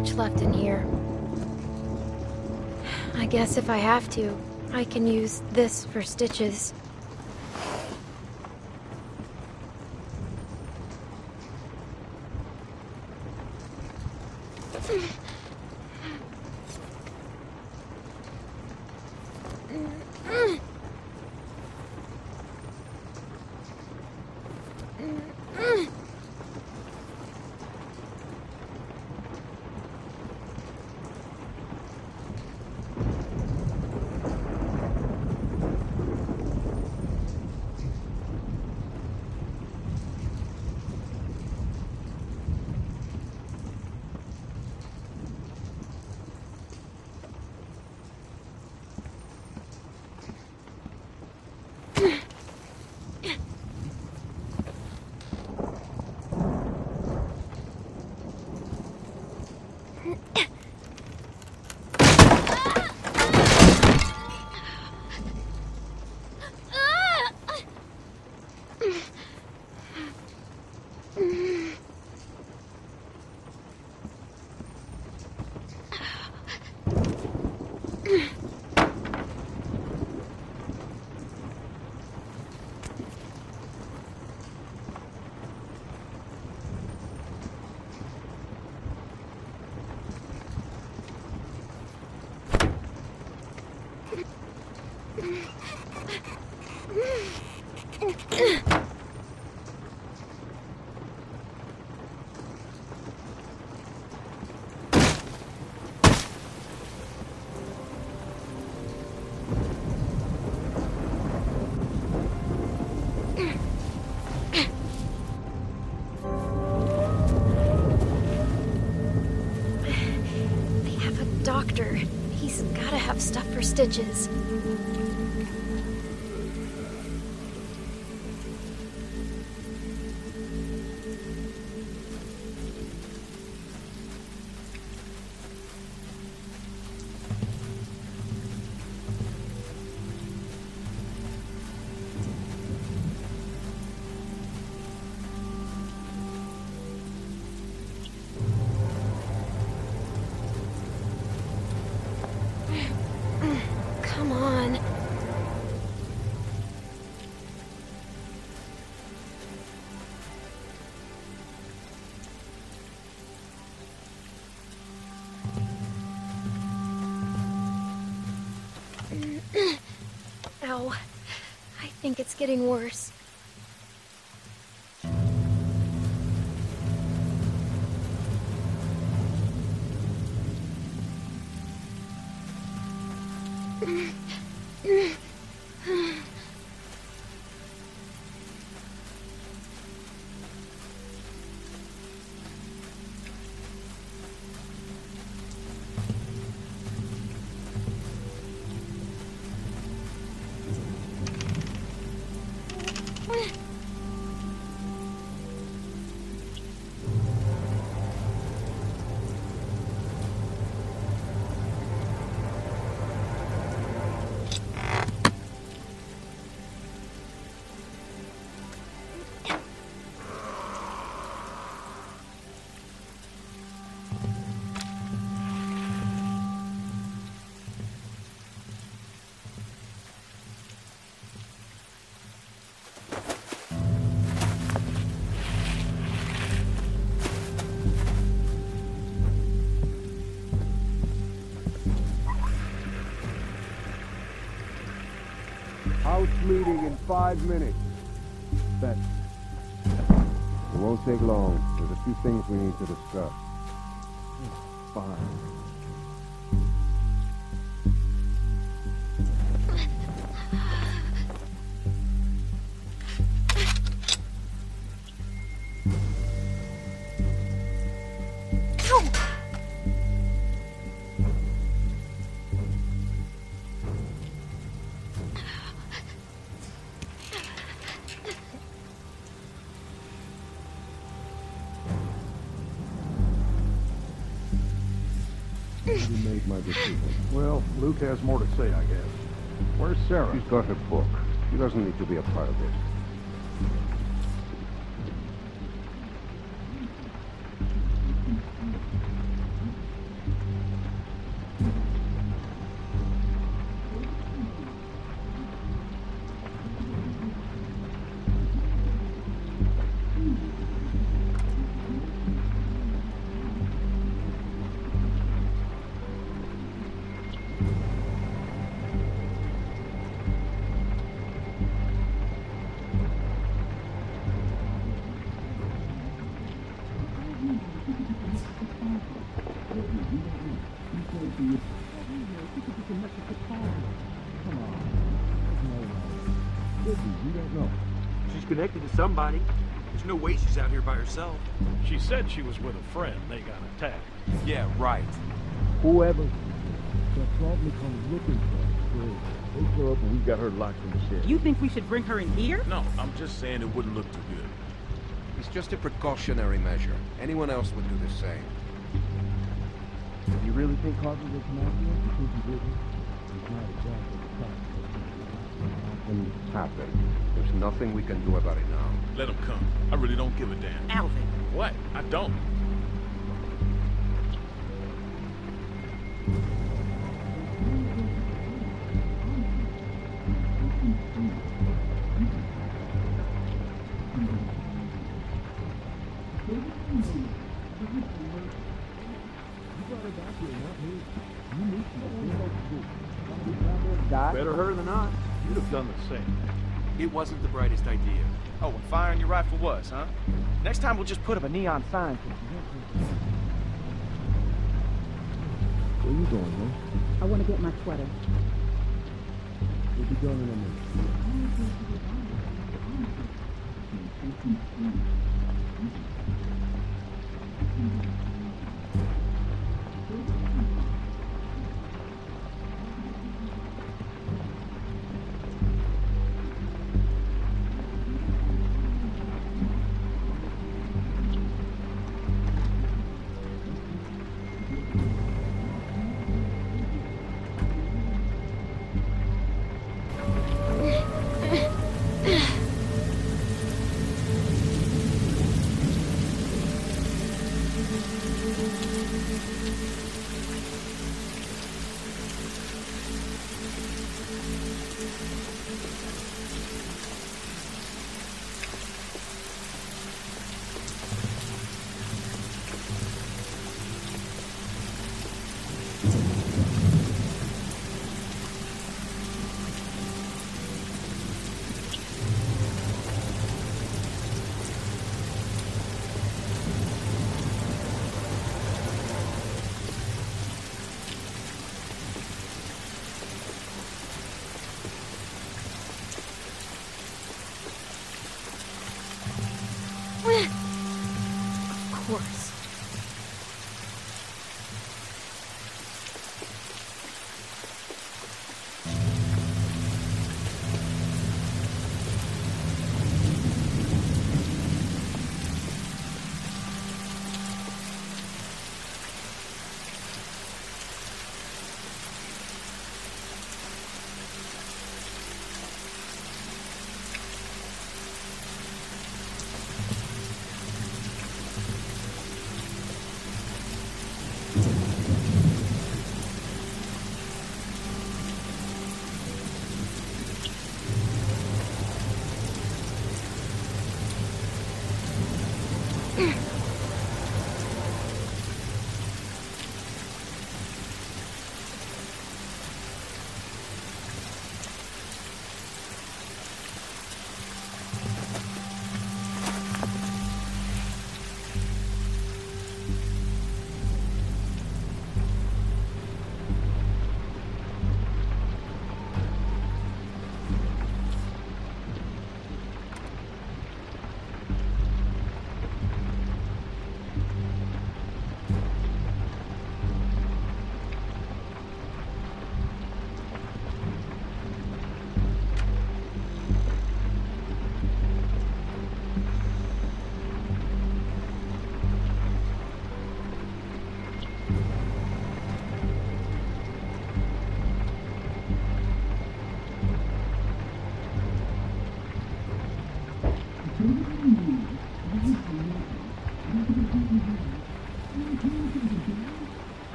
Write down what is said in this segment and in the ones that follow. much left in here. I guess if I have to, I can use this for stitches. He's gotta have stuff for stitches. I think it's getting worse. Meeting in 5 minutes. Bet. It won't take long. There's a few things we need to discuss. Fine. Well, Luke has more to say, I guess. Where's Sarah? She's got her book. She doesn't need to be a part of this. could be. We don't know. She's connected to somebody. There's no way she's out here by herself. She said she was with a friend. They got attacked. Yeah, right. Whoever that probably comes looking for her, they throw up and we got her locked in the shed. You think we should bring her in here? No, I'm just saying it wouldn't look too good. It's just a precautionary measure. Anyone else would do the same. You really think Carver will come out here? You think he didn't? He's not exactly the type. Happened. There's nothing we can do about it now. Let him come. I really don't give a damn. Alvin. What? I don't. Better her than I. You'd have done the same. It wasn't the brightest idea. Oh, and firing your rifle was, huh? Next time we'll just put up a neon sign. Where you going, man? I want to get my sweater. We'll be going in a minute.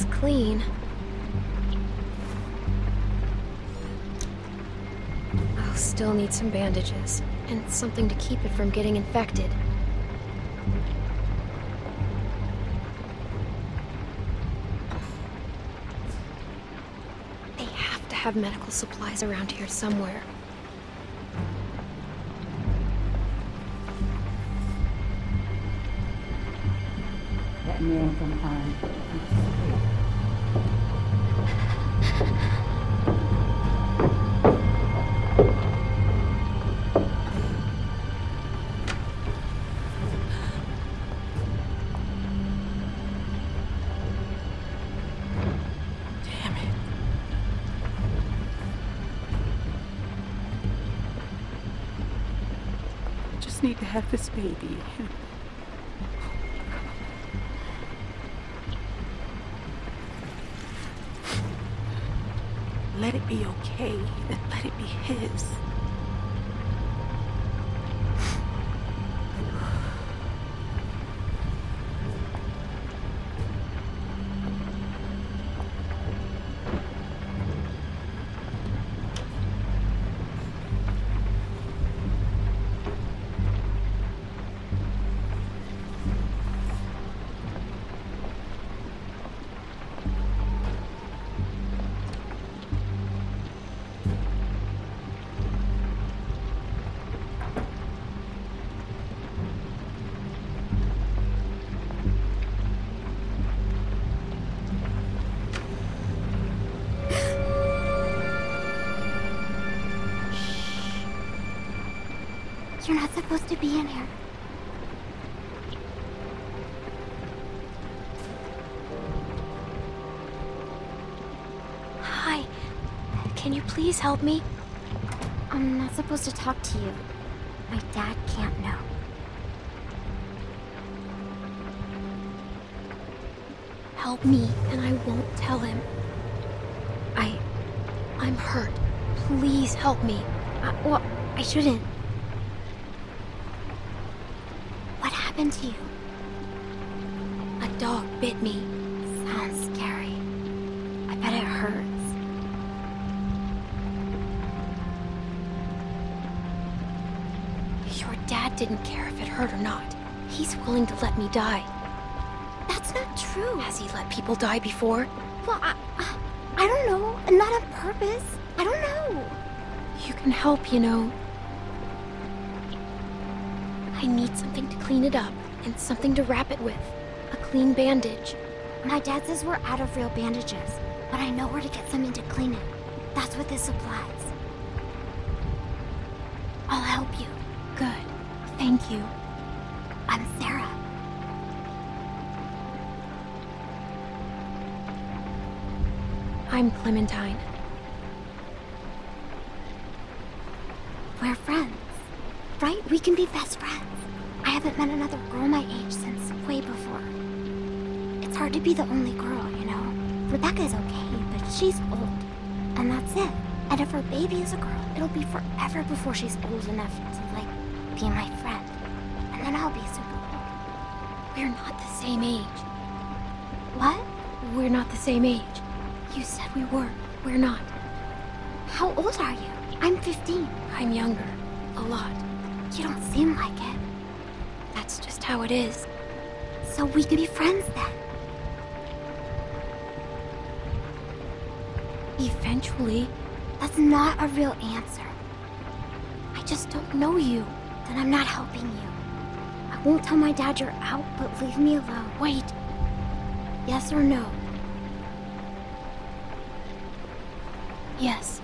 It's clean. I'll still need some bandages and something to keep it from getting infected. They have to have medical supplies around here somewhere. That man from Alvin. Need to have this baby. Let it be okay, and let it be his. You're not supposed to be in here. Hi. Can you please help me? I'm not supposed to talk to you. My dad can't know. Help me, and I won't tell him. I'm hurt. Please help me. Well, I shouldn't. To you. A dog bit me. Sounds scary. I bet it hurts. Your dad didn't care if it hurt or not. He's willing to let me die. That's not true. Has he let people die before? Well, I don't know. Not on purpose. I don't know. You can help, you know. I need something to clean it up, and something to wrap it with. A clean bandage. My dad says we're out of real bandages, but I know where to get something to clean it. That's what this supplies. I'll help you. Good. Thank you. I'm Sarah. I'm Clementine. We're friends. Right? We can be best friends. I haven't met another girl my age since way before. It's hard to be the only girl, you know? Rebecca's okay, but she's old. And that's it. And if her baby is a girl, it'll be forever before she's old enough to, like, be my friend. And then I'll be super old. We're not the same age. What? We're not the same age. You said we were. We're not. How old are you? I'm 15. I'm younger. A lot. You don't seem like it. That's just how it is. So we could be friends then. Eventually. That's not a real answer. I just don't know you. Then I'm not helping you. I won't tell my dad you're out, but leave me alone. Wait. Yes or no? Yes.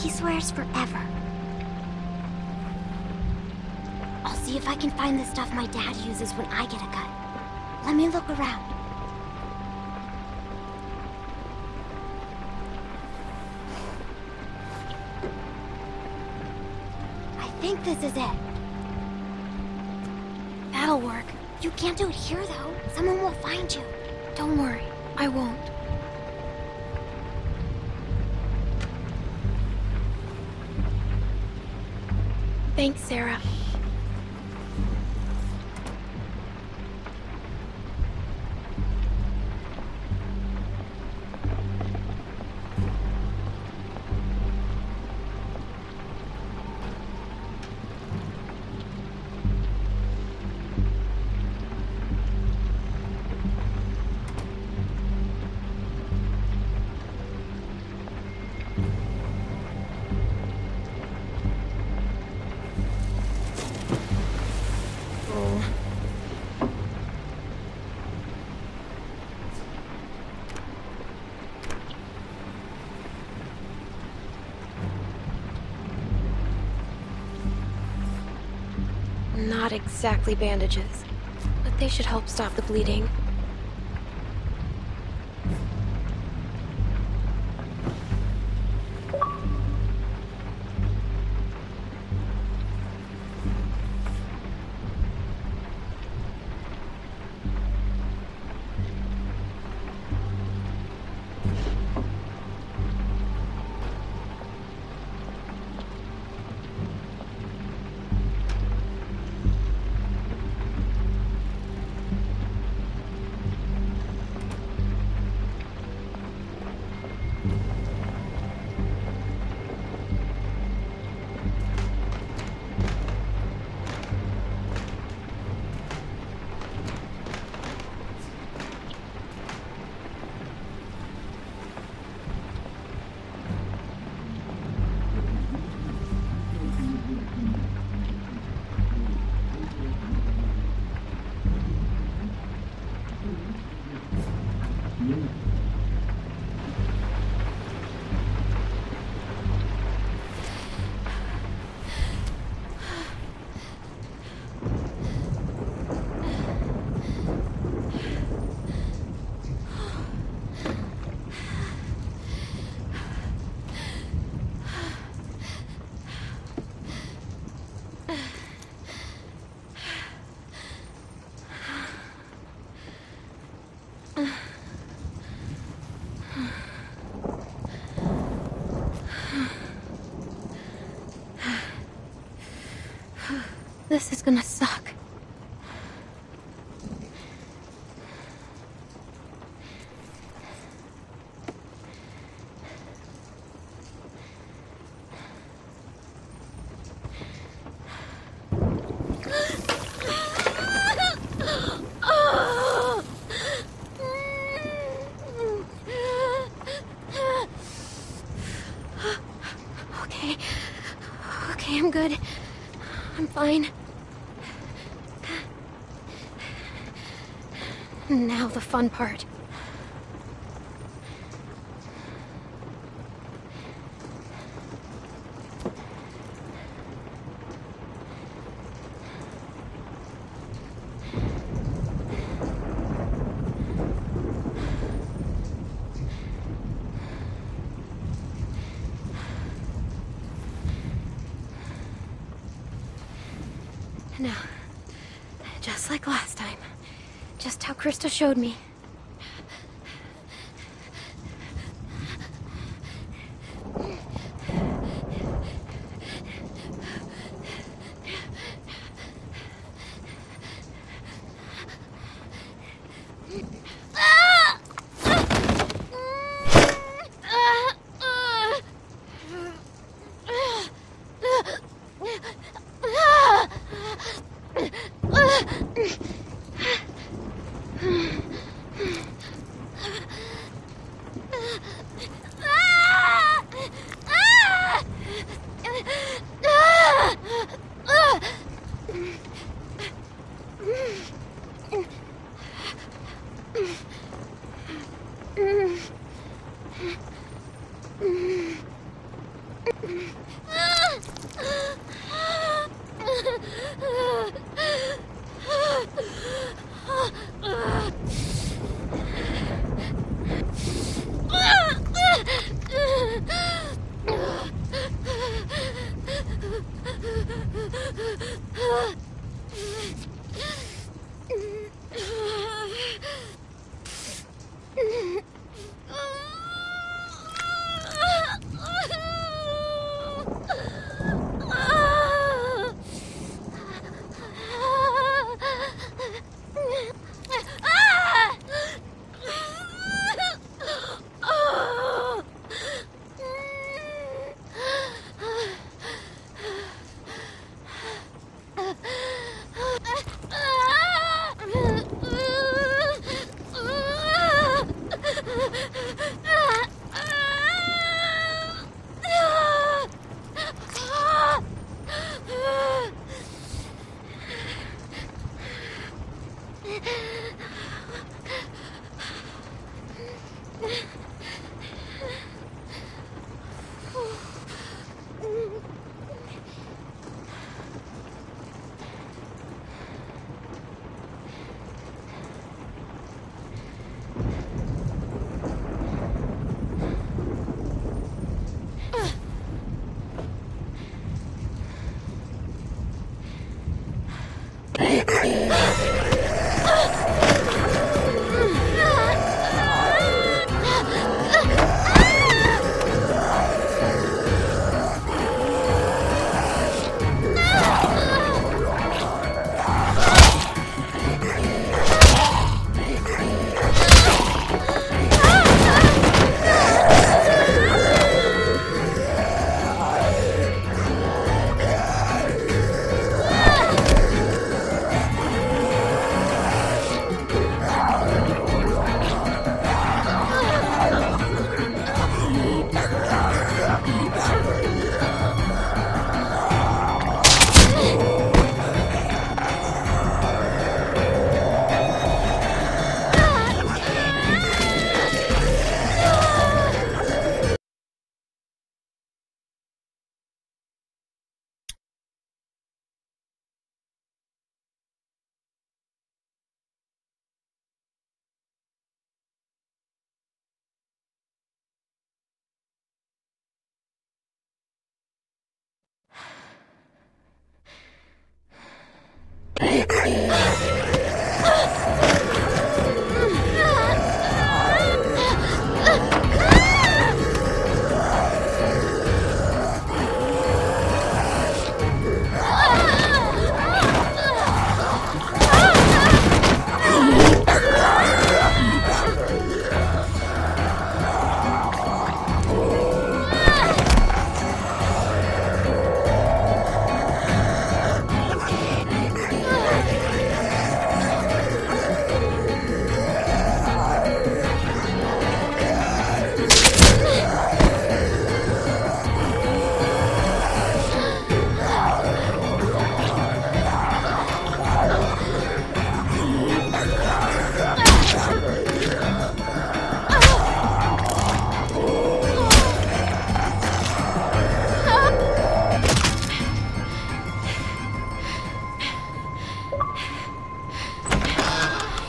He swears forever. I'll see if I can find the stuff my dad uses when I get a cut. Let me look around. I think this is it. That'll work. You can't do it here, though. Someone will find you. Don't worry, I won't. Thanks, Sarah. Not exactly bandages, but they should help stop the bleeding. This is gonna suck. Okay, I'm good. I'm fine. Now the fun part. Now, just like last time, just how Krista showed me.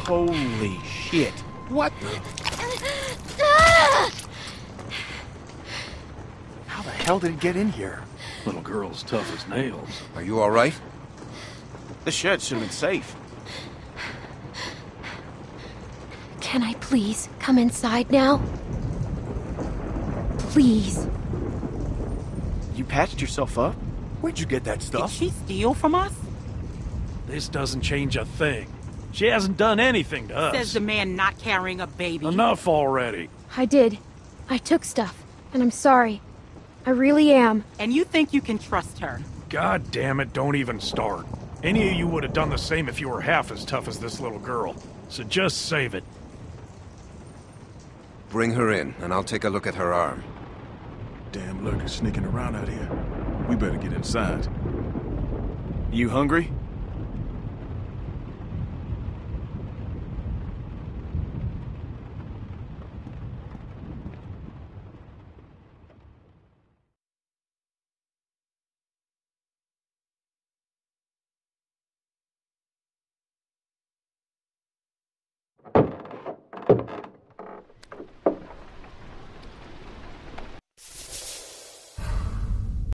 Holy shit. What? How the hell did it get in here? Little girl's tough as nails. Are you all right? The shed should have been safe. Can I please come inside now? Please. You patched yourself up? Where'd you get that stuff? Did she steal from us? This doesn't change a thing. She hasn't done anything to us. Says the man not carrying a baby. Enough already. I did. I took stuff, and I'm sorry. I really am. And you think you can trust her? God damn it, don't even start. Any of you would have done the same if you were half as tough as this little girl. So just save it. Bring her in, and I'll take a look at her arm. Damn lurker's sneaking around out here. We better get inside. You hungry?